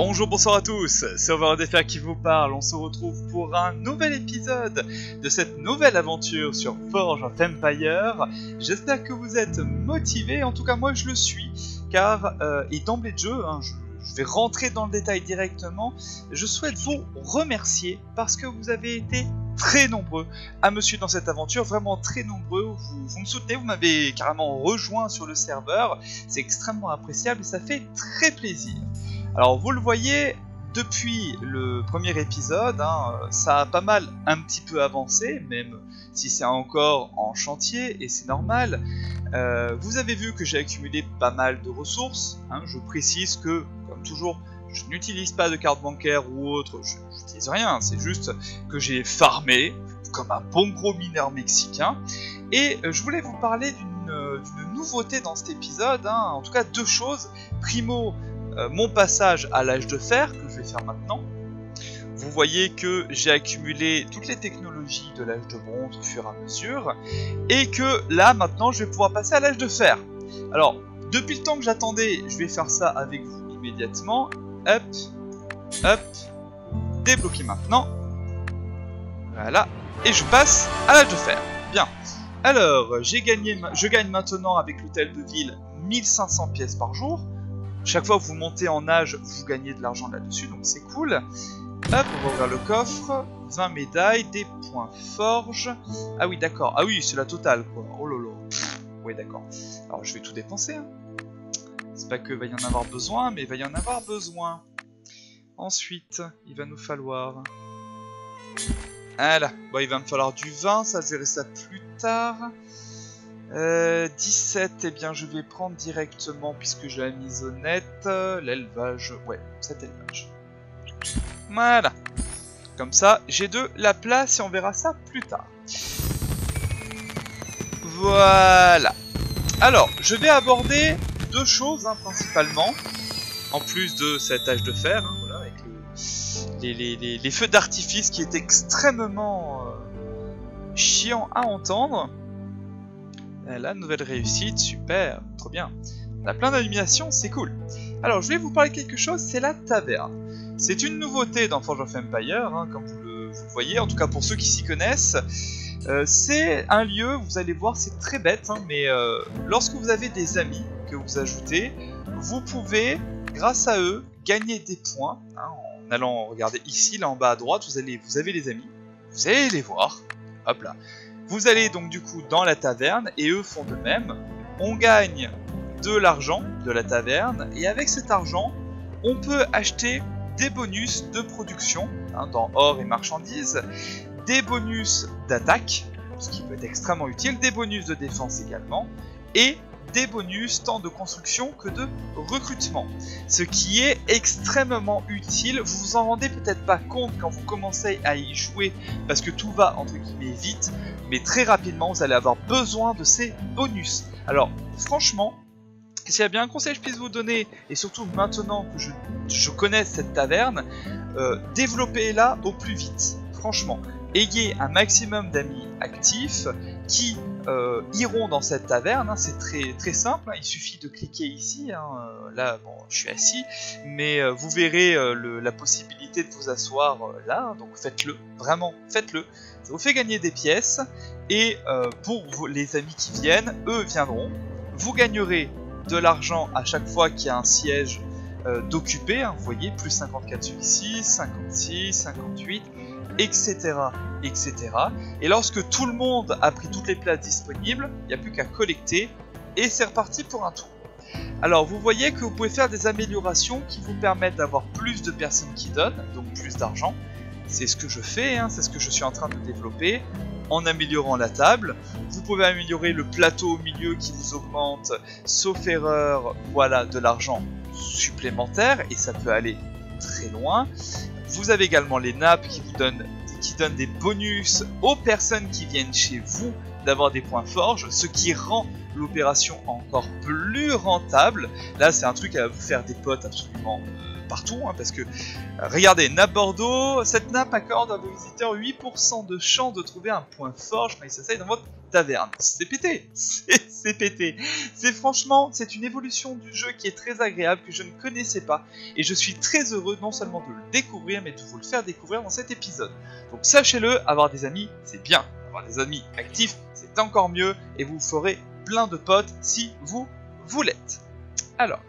Bonjour, bonsoir à tous, c'est Overlordfr qui vous parle. On se retrouve pour un nouvel épisode de cette nouvelle aventure sur Forge of Empire. J'espère que vous êtes motivés, en tout cas moi je le suis, car, et d'emblée de jeu, hein, je vais rentrer dans le détail directement, je souhaite vous remercier parce que vous avez été très nombreux à me suivre dans cette aventure, vraiment très nombreux, vous me soutenez, vous m'avez carrément rejoint sur le serveur, c'est extrêmement appréciable et ça fait très plaisir. Alors vous le voyez, depuis le premier épisode, hein, ça a pas mal un petit peu avancé, même si c'est encore en chantier, et c'est normal. Vous avez vu que j'ai accumulé pas mal de ressources, hein, je précise que, comme toujours, je n'utilise pas de carte bancaire ou autre, je n'utilise rien, c'est juste que j'ai farmé comme un bon gros mineur mexicain. Et je voulais vous parler d'une nouveauté dans cet épisode, hein, en tout cas deux choses. Primo, mon passage à l'âge de fer, que je vais faire maintenant. Vous voyez que j'ai accumulé toutes les technologies de l'âge de bronze au fur et à mesure, et que là, maintenant, je vais pouvoir passer à l'âge de fer. Alors, depuis le temps que j'attendais, je vais faire ça avec vous immédiatement. Hop, hop, débloquer maintenant. Voilà, et je passe à l'âge de fer. Bien. Alors, je gagne maintenant avec l'hôtel de ville 1500 pièces par jour. Chaque fois que vous montez en âge, vous gagnez de l'argent là-dessus, donc c'est cool. Hop, on va ouvrir le coffre. 20 médailles, des points forge. Ah oui, d'accord. Ah oui, c'est la totale, quoi. Oh lolo. Oui, d'accord. Alors, je vais tout dépenser. Hein. C'est pas que va y en avoir besoin, mais il va y en avoir besoin. Ensuite, il va nous falloir... Voilà. Bon, il va me falloir du vin, ça, je verrai ça plus tard. 17, et eh bien je vais prendre directement, puisque j'ai la mise honnête, l'élevage, ouais, cet élevage. Voilà. Comme ça, j'ai de la place et on verra ça plus tard. Voilà. Alors, je vais aborder deux choses, hein, principalement, en plus de cet âge de fer, hein, voilà, avec les feux d'artifice qui est extrêmement chiant à entendre. La nouvelle réussite, super, trop bien. On a plein d'illuminations, c'est cool. Alors, je vais vous parler de quelque chose, c'est la taverne. C'est une nouveauté dans Forge of Empire, hein, comme vous le voyez, en tout cas pour ceux qui s'y connaissent. C'est un lieu, vous allez voir, c'est très bête, hein, mais lorsque vous avez des amis que vous ajoutez, vous pouvez, grâce à eux, gagner des points. Hein, en allant regarder ici, là en bas à droite, vous avez les amis, vous allez les voir, hop là. Vous allez donc du coup dans la taverne et eux font de même. On gagne de l'argent de la taverne et avec cet argent, on peut acheter des bonus de production, hein, dans or et marchandises, des bonus d'attaque, ce qui peut être extrêmement utile, des bonus de défense également, et des bonus tant de construction que de recrutement. Ce qui est extrêmement utile, vous vous en rendez peut-être pas compte quand vous commencez à y jouer parce que tout va entre guillemets vite, mais très rapidement vous allez avoir besoin de ces bonus. Alors franchement, s'il y a bien un conseil que je puisse vous donner, et surtout maintenant que je connais cette taverne, développez-la au plus vite, franchement. Ayez un maximum d'amis actifs qui iront dans cette taverne, hein, c'est très, très simple, hein, il suffit de cliquer ici, hein, là bon, je suis assis, mais vous verrez la possibilité de vous asseoir là, donc faites-le, vraiment faites-le, ça vous fait gagner des pièces, et pour les amis qui viennent, eux viendront, vous gagnerez de l'argent à chaque fois qu'il y a un siège d'occupé, hein, vous voyez, plus 54 celui-ci, 56, 58... etc, etc. Et lorsque tout le monde a pris toutes les places disponibles, il n'y a plus qu'à collecter et c'est reparti pour un tour. Alors vous voyez que vous pouvez faire des améliorations qui vous permettent d'avoir plus de personnes qui donnent, donc plus d'argent. C'est ce que je fais, hein, c'est ce que je suis en train de développer en améliorant la table. Vous pouvez améliorer le plateau au milieu qui vous augmente, sauf erreur, voilà, de l'argent supplémentaire et ça peut aller très loin. Vous avez également les nappes qui vous donnent, des bonus aux personnes qui viennent chez vous d'avoir des points forge, ce qui rend l'opération encore plus rentable. Là, c'est un truc à vous faire des potes absolument partout, hein, parce que, regardez, nappe Bordeaux, cette nappe accorde à vos visiteurs 8% de chance de trouver un point forge quand ils s'asseyent dans votre taverne. C'est pété, c'est pété. C'est franchement, c'est une évolution du jeu qui est très agréable, que je ne connaissais pas, et je suis très heureux non seulement de le découvrir, mais de vous le faire découvrir dans cet épisode. Donc sachez-le, avoir des amis, c'est bien. Avoir des amis actifs, c'est encore mieux, et vous ferez plein de potes si vous voulez. Alors,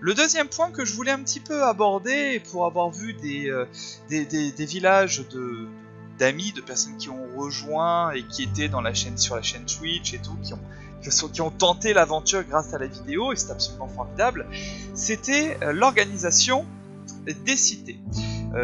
le deuxième point que je voulais un petit peu aborder, pour avoir vu des villages d'amis, de personnes qui ont rejoint et qui étaient dans la chaîne, sur la chaîne Twitch et tout, qui ont tenté l'aventure grâce à la vidéo, et c'est absolument formidable, c'était l'organisation des cités.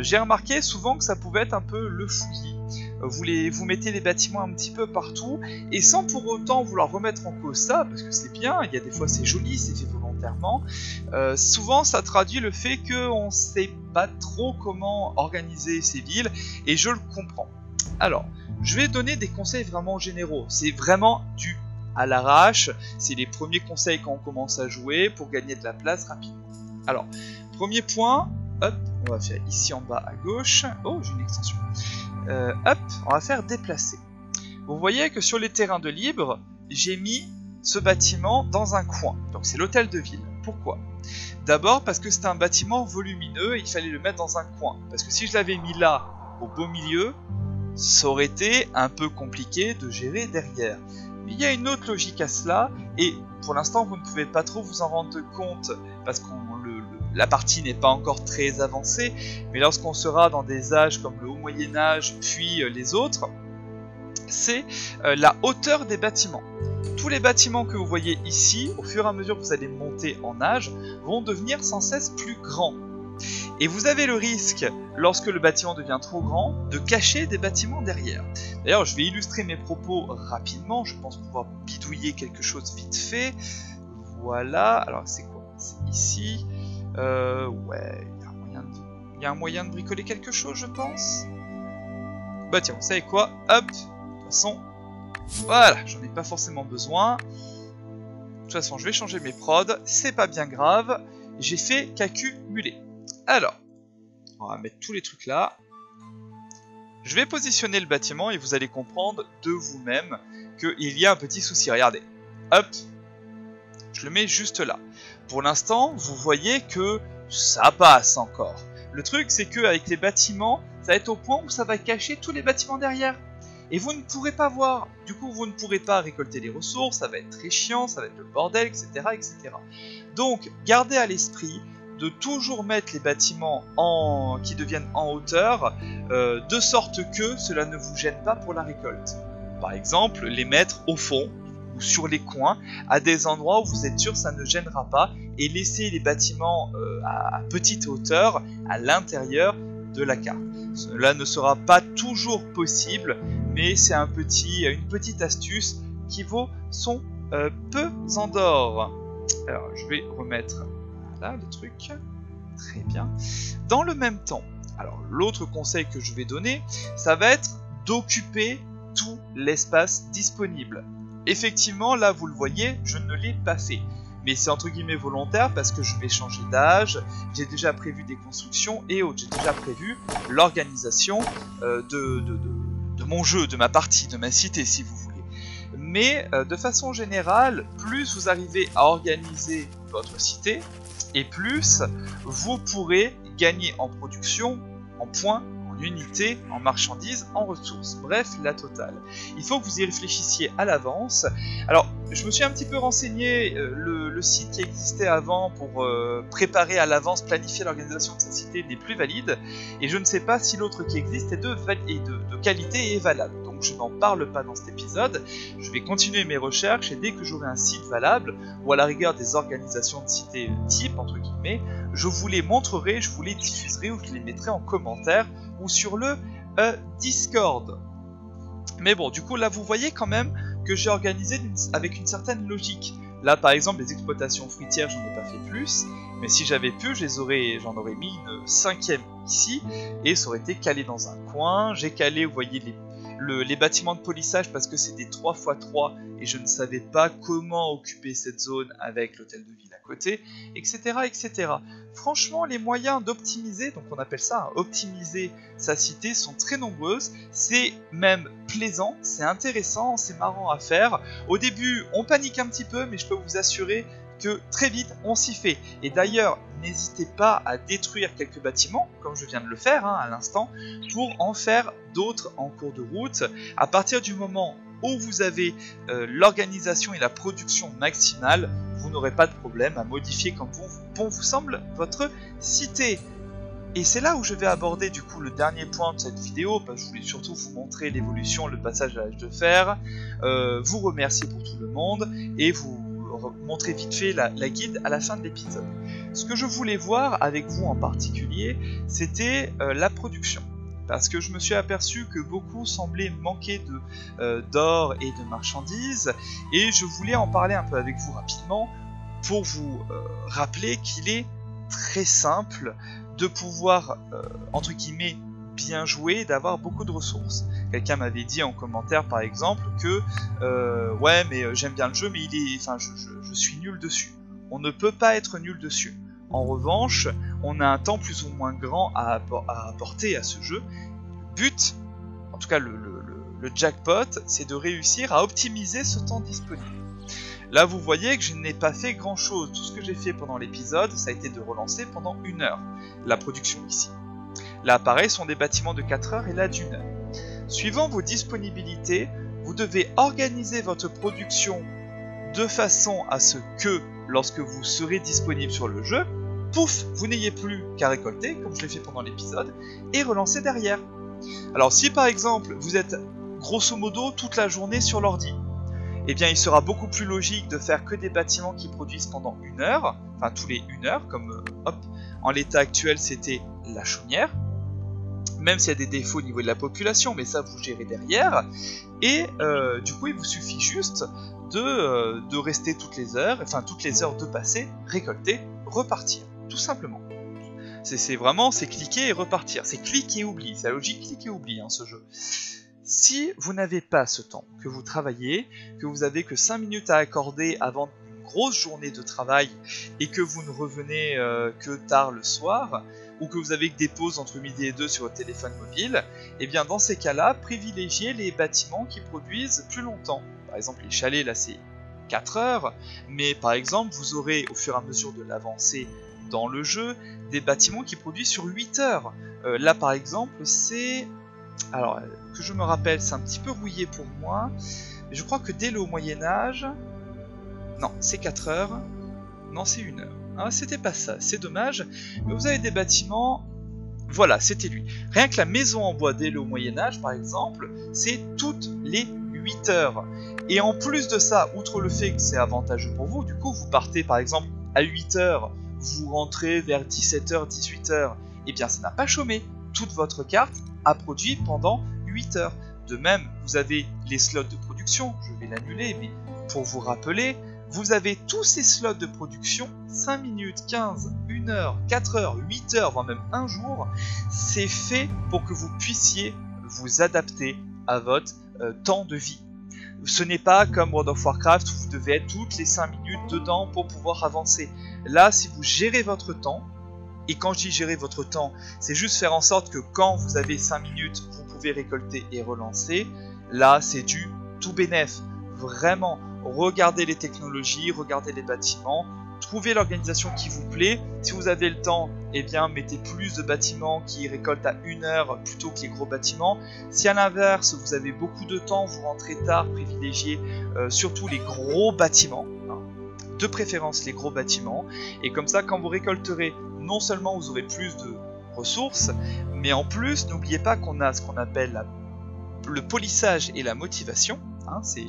J'ai remarqué souvent que ça pouvait être un peu le fouillis. Vous mettez des bâtiments un petit peu partout, et sans pour autant vouloir remettre en cause ça, parce que c'est bien, il y a des fois c'est joli, c'est fait volontairement, souvent ça traduit le fait qu'on ne sait pas trop comment organiser ces villes, et je le comprends. Alors, je vais donner des conseils vraiment généraux, c'est vraiment du à l'arrache, c'est les premiers conseils quand on commence à jouer, pour gagner de la place rapidement. Alors, premier point, hop, on va faire ici en bas à gauche, oh j'ai une extension. Hop, on va faire déplacer. Vous voyez que sur les terrains de libre, j'ai mis ce bâtiment dans un coin. Donc c'est l'hôtel de ville. Pourquoi? D'abord parce que c'est un bâtiment volumineux et il fallait le mettre dans un coin. Parce que si je l'avais mis là, au beau milieu, ça aurait été un peu compliqué de gérer derrière. Mais il y a une autre logique à cela, et pour l'instant vous ne pouvez pas trop vous en rendre compte parce qu'on la partie n'est pas encore très avancée, mais lorsqu'on sera dans des âges comme le Haut Moyen Âge, puis les autres, c'est la hauteur des bâtiments. Tous les bâtiments que vous voyez ici, au fur et à mesure que vous allez monter en âge, vont devenir sans cesse plus grands. Et vous avez le risque, lorsque le bâtiment devient trop grand, de cacher des bâtiments derrière. D'ailleurs, je vais illustrer mes propos rapidement, je pense pouvoir bidouiller quelque chose vite fait. Voilà, alors c'est quoi? C'est ici... ouais, il y a un moyen de bricoler quelque chose, je pense. Bah tiens, vous savez quoi? Hop, de toute façon, voilà, j'en ai pas forcément besoin. De toute façon, je vais changer mes prods, c'est pas bien grave. J'ai fait qu'accumuler. Alors, on va mettre tous les trucs là. Je vais positionner le bâtiment et vous allez comprendre de vous-même qu'il y a un petit souci. Regardez, hop, je le mets juste là. Pour l'instant, vous voyez que ça passe encore. Le truc, c'est qu'avec les bâtiments, ça va être au point où ça va cacher tous les bâtiments derrière. Et vous ne pourrez pas voir. Du coup, vous ne pourrez pas récolter les ressources, ça va être très chiant, ça va être le bordel, etc. etc. Donc, gardez à l'esprit de toujours mettre les bâtiments qui deviennent en hauteur, de sorte que cela ne vous gêne pas pour la récolte. Par exemple, les mettre au fond, ou sur les coins, à des endroits où vous êtes sûr que ça ne gênera pas, et laissez les bâtiments à petite hauteur à l'intérieur de la carte. Cela ne sera pas toujours possible, mais c'est une petite astuce qui vaut son pesant d'or. Alors je vais remettre là le truc, très bien. Dans le même temps, alors l'autre conseil que je vais donner, ça va être d'occuper tout l'espace disponible. Effectivement, là vous le voyez, je ne l'ai pas fait. Mais c'est entre guillemets volontaire parce que je vais changer d'âge, j'ai déjà prévu des constructions et autres, j'ai déjà prévu l'organisation de mon jeu, de ma partie, de ma cité si vous voulez. Mais de façon générale, plus vous arrivez à organiser votre cité, et plus vous pourrez gagner en production, en points, en unités, en marchandises, en ressources, bref la totale. Il faut que vous y réfléchissiez à l'avance. Alors je me suis un petit peu renseigné, le site qui existait avant pour préparer à l'avance, planifier l'organisation de sa cité n'est plus valide, et je ne sais pas si l'autre qui existe est de qualité et est valable, donc je n'en parle pas dans cet épisode. Je vais continuer mes recherches, et dès que j'aurai un site valable, ou à la rigueur des organisations de cités type entre guillemets, je vous les montrerai, je vous les diffuserai, ou je les mettrai en commentaire ou sur le Discord. Mais bon, du coup là vous voyez quand même que j'ai organisé avec une certaine logique. Là par exemple les exploitations fruitières, j'en ai pas fait plus, mais si j'avais pu j'en aurais mis une cinquième ici, et ça aurait été calé dans un coin. J'ai calé, vous voyez, les bâtiments de polissage parce que c'est des 3×3 et je ne savais pas comment occuper cette zone avec l'hôtel de ville à côté, etc. etc. Franchement, les moyens d'optimiser, donc on appelle ça optimiser sa cité, sont très nombreuses. C'est même plaisant, c'est intéressant, c'est marrant à faire. Au début, on panique un petit peu, mais je peux vous assurer que très vite on s'y fait. Et d'ailleurs, n'hésitez pas à détruire quelques bâtiments, comme je viens de le faire à l'instant, pour en faire d'autres en cours de route. À partir du moment où vous avez l'organisation et la production maximale, vous n'aurez pas de problème à modifier quand bon vous semble votre cité. Et c'est là où je vais aborder du coup le dernier point de cette vidéo, parce que je voulais surtout vous montrer l'évolution, le passage à l'âge de fer, vous remercier pour tout le monde, et vous montrer vite fait la guide à la fin de l'épisode. Ce que je voulais voir avec vous en particulier, c'était la production. Parce que je me suis aperçu que beaucoup semblaient manquer d'or et de marchandises, et je voulais en parler un peu avec vous rapidement pour vous rappeler qu'il est très simple de pouvoir, entre guillemets, bien jouer, d'avoir beaucoup de ressources. Quelqu'un m'avait dit en commentaire par exemple que ouais, mais j'aime bien le jeu, mais je suis nul dessus. On ne peut pas être nul dessus. En revanche, on a un temps plus ou moins grand à apporter à ce jeu. Le but, en tout cas le jackpot, c'est de réussir à optimiser ce temps disponible. Là, vous voyez que je n'ai pas fait grand chose. Tout ce que j'ai fait pendant l'épisode, ça a été de relancer pendant 1 heure la production ici. Là, pareil, sont des bâtiments de 4 heures et là d'1 heure. Suivant vos disponibilités, vous devez organiser votre production de façon à ce que, lorsque vous serez disponible sur le jeu, pouf, vous n'ayez plus qu'à récolter, comme je l'ai fait pendant l'épisode, et relancer derrière. Alors si par exemple, vous êtes grosso modo toute la journée sur l'ordi, eh bien il sera beaucoup plus logique de faire que des bâtiments qui produisent pendant 1 heure, enfin tous les 1 heure, comme hop, en l'état actuel c'était la chaumière, même s'il y a des défauts au niveau de la population, mais ça vous gérez derrière, et du coup il vous suffit juste de rester toutes les heures, enfin toutes les heures de passer, récolter, repartir, tout simplement. C'est vraiment, c'est cliquer et repartir, c'est clic et oubli, c'est la logique clic et oubli ce jeu. Si vous n'avez pas ce temps, que vous travaillez, que vous avez que 5 minutes à accorder avant une grosse journée de travail, et que vous ne revenez que tard le soir, ou que vous avez que des pauses entre midi et 2 sur votre téléphone mobile, et bien dans ces cas-là, privilégiez les bâtiments qui produisent plus longtemps. Par exemple, les chalets, là c'est 4 heures, mais par exemple, vous aurez au fur et à mesure de l'avancée dans le jeu, des bâtiments qui produisent sur 8 heures. Là par exemple, c'est... Alors, que je me rappelle, c'est un petit peu rouillé pour moi, mais je crois que dès le haut Moyen-Âge... Non, c'est 4 heures, non c'est 1 heure. Ah, c'était pas ça, c'est dommage, mais vous avez des bâtiments, voilà, c'était lui. Rien que la maison en bois dès le Moyen-Âge, par exemple, c'est toutes les 8 heures. Et en plus de ça, outre le fait que c'est avantageux pour vous, du coup, vous partez, par exemple, à 8 heures, vous rentrez vers 17h, 18h, et bien ça n'a pas chômé. Toute votre carte a produit pendant 8 heures. De même, vous avez les slots de production, je vais l'annuler, mais pour vous rappeler... Vous avez tous ces slots de production, 5 minutes, 15, 1 heure, 4 heures, 8 heures, voire même 1 jour. C'est fait pour que vous puissiez vous adapter à votre temps de vie. Ce n'est pas comme World of Warcraft où vous devez être toutes les 5 minutes dedans pour pouvoir avancer. Là, si vous gérez votre temps, et quand je dis gérer votre temps, c'est juste faire en sorte que quand vous avez 5 minutes, vous pouvez récolter et relancer. Là, c'est du tout bénef, vraiment. Regardez les technologies, regardez les bâtiments, trouvez l'organisation qui vous plaît. Si vous avez le temps, eh bien, mettez plus de bâtiments qui récoltent à 1 heure plutôt que les gros bâtiments. Si à l'inverse, vous avez beaucoup de temps, vous rentrez tard, privilégiez surtout les gros bâtiments, de préférence les gros bâtiments. Et comme ça, quand vous récolterez, non seulement vous aurez plus de ressources, mais en plus, n'oubliez pas qu'on a ce qu'on appelle le polissage et la motivation. C'est,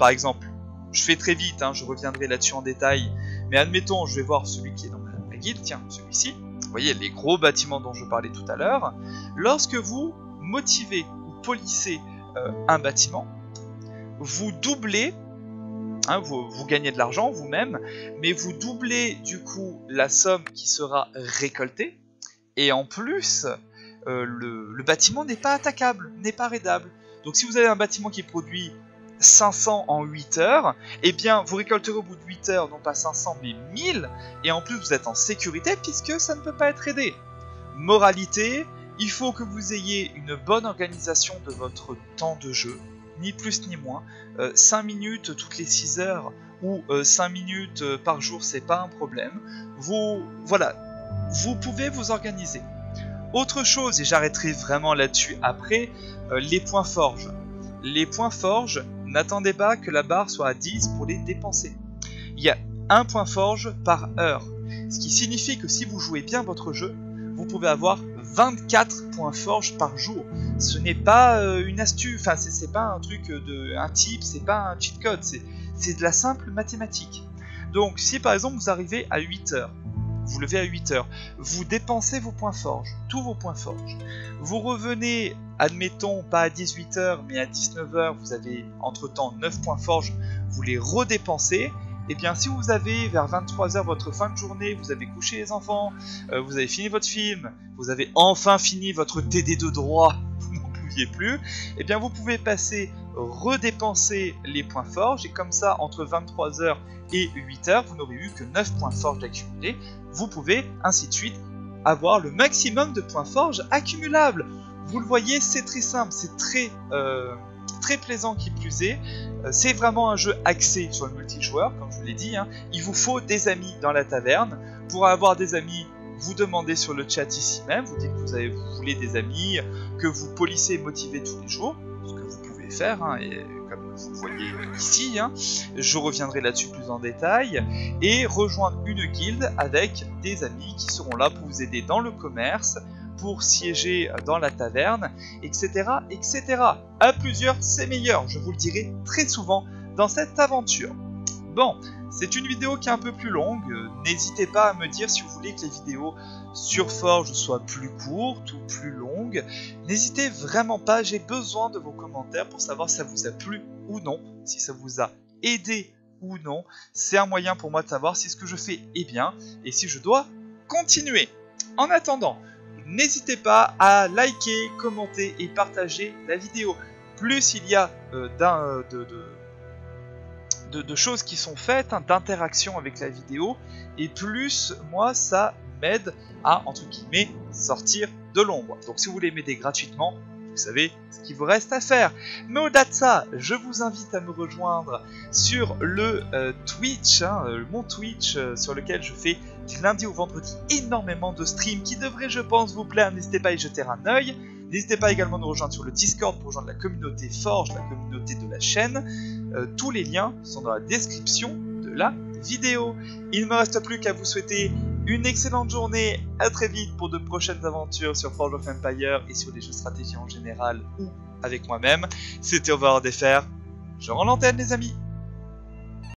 par exemple... Je fais très vite, je reviendrai là-dessus en détail, mais admettons, je vais voir celui qui est dans la guilde, tiens, celui-ci, vous voyez les gros bâtiments dont je parlais tout à l'heure. Lorsque vous motivez ou polissez un bâtiment, vous doublez, vous gagnez de l'argent vous-même, mais vous doublez du coup la somme qui sera récoltée, et en plus, le bâtiment n'est pas attaquable, n'est pas raidable. Donc si vous avez un bâtiment qui produit 500 en 8 heures, eh bien vous récolterez au bout de 8 heures non pas 500 mais 1000, et en plus vous êtes en sécurité puisque ça ne peut pas être aidé. Moralité, il faut que vous ayez une bonne organisation de votre temps de jeu, ni plus ni moins. 5 minutes toutes les 6 heures ou 5 minutes par jour, c'est pas un problème. Vous pouvez vous organiser. Autre chose, et j'arrêterai vraiment là-dessus après, les points forge. Les points forge, n'attendez pas que la barre soit à 10 pour les dépenser. Il y a un point forge par heure, ce qui signifie que si vous jouez bien votre jeu, vous pouvez avoir 24 points forge par jour. Ce n'est pas une astuce, enfin c'est pas un truc de un type, c'est pas un cheat code, c'est de la simple mathématique. Donc si par exemple vous arrivez à 8 heures, vous levez à 8 heures, vous dépensez vos points forge, tous vos points forge, vous revenez, admettons pas à 18 heures mais à 19 heures, vous avez entre temps 9 points forge, vous les redépensez. Et bien si vous avez vers 23h votre fin de journée, vous avez couché les enfants, vous avez fini votre film, vous avez enfin fini votre TD de droit, vous n'en pouviez plus, et bien vous pouvez passer, redépenser les points forge, et comme ça entre 23h et 8h, vous n'aurez eu que 9 points forge d'accumuler. Vous pouvez ainsi de suite avoir le maximum de points forge accumulables. Vous le voyez, c'est très simple, c'est très plaisant qui plus est. C'est vraiment un jeu axé sur le multijoueur, comme je vous l'ai dit, hein. Il vous faut des amis dans la taverne. Pour avoir des amis, vous demandez sur le chat ici même, vous dites que vous voulez des amis, que vous polissez et motivez tous les jours, ce que vous pouvez faire, hein, et comme vous voyez ici, hein, je reviendrai là-dessus plus en détail, et rejoindre une guilde avec des amis qui seront là pour vous aider dans le commerce, pour siéger dans la taverne, etc, etc. À plusieurs, c'est meilleur, je vous le dirai très souvent dans cette aventure. Bon, c'est une vidéo qui est un peu plus longue, n'hésitez pas à me dire si vous voulez que les vidéos sur Forge soient plus courtes ou plus longues. N'hésitez vraiment pas, j'ai besoin de vos commentaires pour savoir si ça vous a plu ou non, si ça vous a aidé ou non. C'est un moyen pour moi de savoir si ce que je fais est bien et si je dois continuer. En attendant, n'hésitez pas à liker, commenter et partager la vidéo. Plus il y a de choses qui sont faites, hein, d'interactions avec la vidéo, et plus moi ça m'aide à, entre guillemets, sortir de l'ombre. Donc si vous voulez m'aider gratuitement, vous savez ce qu'il vous reste à faire. Mais au-delà de ça, je vous invite à me rejoindre sur le Twitch, hein, mon Twitch sur lequel je fais du lundi au vendredi énormément de streams qui devraient, je pense, vous plaire. N'hésitez pas à y jeter un œil. N'hésitez pas également à nous rejoindre sur le Discord pour rejoindre la communauté Forge, la communauté de la chaîne. Tous les liens sont dans la description de la vidéo. Il ne me reste plus qu'à vous souhaiter une excellente journée, à très vite pour de prochaines aventures sur Forge of Empire et sur les jeux stratégie en général ou avec moi-même. C'était Overlordfr, je rends l'antenne les amis.